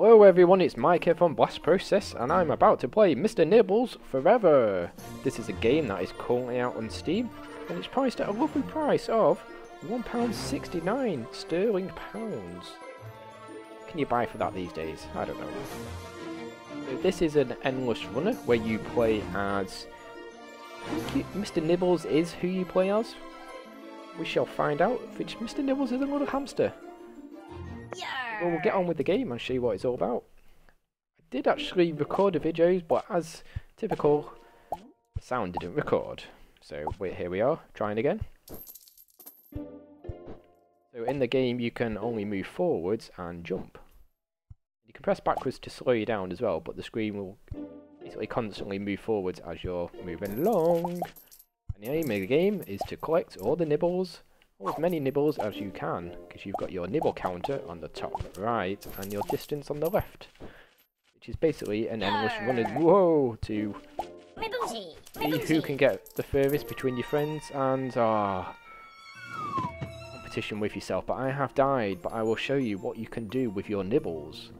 Hello everyone, it's Mike here from Blast Process, and I'm about to play Mr. Nibbles Forever. This is a game that is currently out on Steam, and it's priced at a lovely price of £1.69 sterling pounds. Can you buy for that these days? I don't know. So this is an endless runner where you play as... I think Mr. Nibbles is who you play as. We shall find out if Mr. Nibbles is a little hamster. Well, we'll get on with the game and show you what it's all about. I did actually record the videos, but as typical, the sound didn't record. So here we are, trying again. So in the game you can only move forwards and jump. You can press backwards to slow you down as well, but the screen will basically constantly move forwards as you're moving along. And the aim of the game is to collect all the nibbles, or as many nibbles as you can, because you've got your nibble counter on the top right and your distance on the left, which is basically an endless running to see who can get the furthest between your friends and competition with yourself. But I have died, but I will show you what you can do with your nibbles.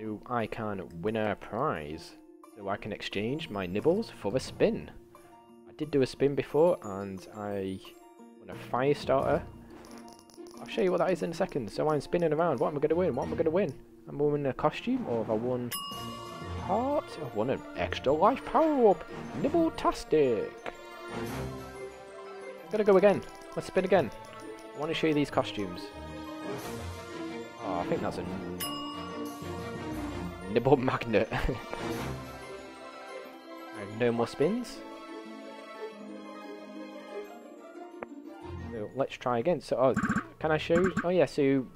So I can win a prize, so I can exchange my nibbles for a spin. I did do a spin before and I... a Firestarter. I'll show you what that is in a second. So I'm spinning around. What am I going to win? What am I going to win? Am I winning a costume, or have I won a heart? I've won an extra life power up. Nibble-tastic. I'm going to go again. Let's spin again. I want to show you these costumes. Oh, I think that's a nibble magnet. I have no more spins. Let's try again. So, can I show you? Oh yeah, so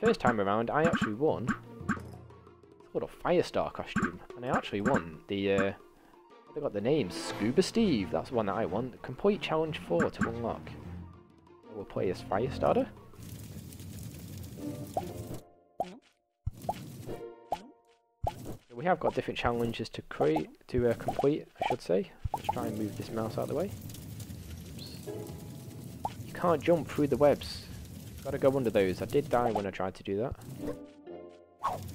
first time around I actually won a little Firestar costume, and I actually won the, I got the name, Scuba Steve. That's the one that I won. Complete Challenge 4 to unlock. So we'll play as Firestarter. So we have got different challenges to complete, I should say. Let's try and move this mouse out of the way. You can't jump through the webs. Gotta go under those. I did die when I tried to do that.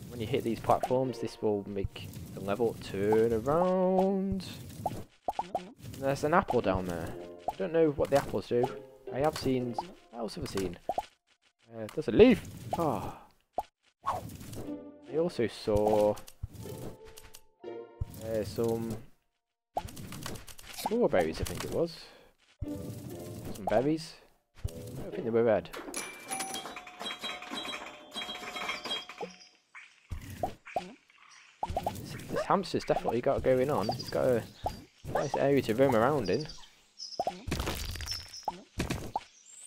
When you hit these platforms, this will make the level turn around. There's an apple down there. I don't know what the apples do. I have seen... what else have I seen? There's a leaf! Oh. I also saw... some... strawberries, I think it was. Some berries. I don't think they were red. This hamster's definitely got it going on. It's got a nice area to roam around in.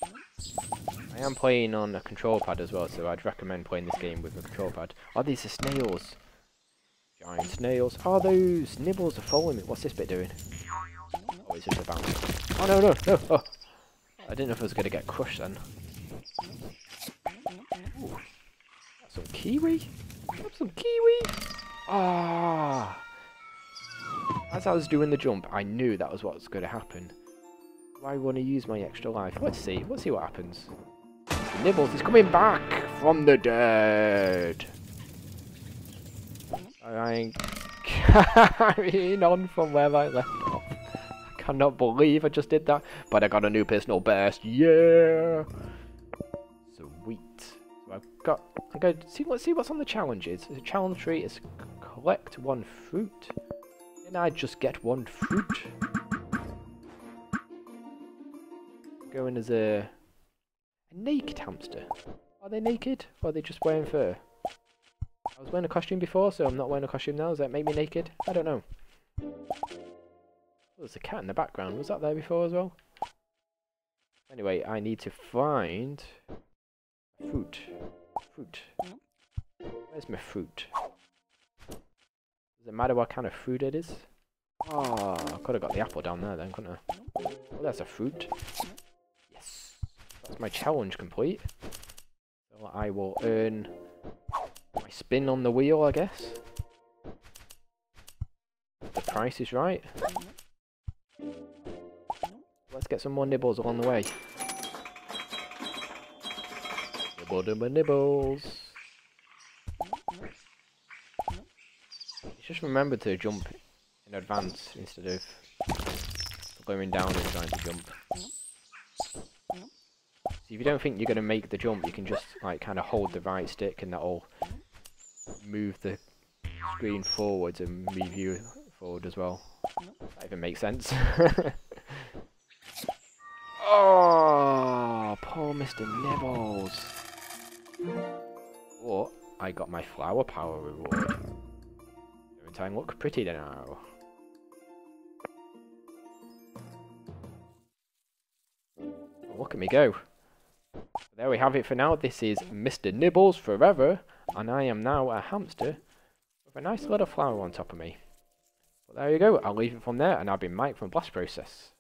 I am playing on a control pad as well, so I'd recommend playing this game with a control pad. Oh, these are snails. Giant snails. Oh, those nibbles are following me. What's this bit doing? Oh, it's just a bounce. Oh no, no, no! Oh. I didn't know if I was going to get crushed then. Ooh. Some kiwi? Some kiwi! Ah! As I was doing the jump, I knew that was what was going to happen. I want to use my extra life. Let's see. Let's see what happens. Mr. Nibbles is coming back from the dead! I'm carrying on from where I left off. I cannot believe I just did that, but I got a new personal best. Yeah, sweet. So I'm going to see. Let's see what's on the challenges. The challenge tree is collect one fruit. Didn't I just get one fruit? Going as a naked hamster. Are they naked, or are they just wearing fur? I was wearing a costume before, so I'm not wearing a costume now. Does that make me naked? I don't know. There's a cat in the background. Was that there before as well? Anyway, I need to find fruit. Fruit. Where's my fruit? Does it matter what kind of fruit it is? Ah, oh, I could have got the apple down there then, couldn't I? Oh, that's a fruit. Yes. That's my challenge complete. So I will earn my spin on the wheel, I guess. The price is right. Let's get some more nibbles along the way. Nibble, nibble, nibbles. Just remember to jump in advance instead of going down and trying to jump. So if you don't think you're going to make the jump, you can just like kind of hold the right stick and that'll move the screen forwards and move you forward as well. That even makes sense. Oh, poor Mr. Nibbles. But I got my flower power reward. Don't I look pretty now? Look at me go. There we have it for now. This is Mr. Nibbles Forever, and I am now a hamster with a nice little flower on top of me. Well, there you go. I'll leave it from there, and I've been Mike from Blast Process.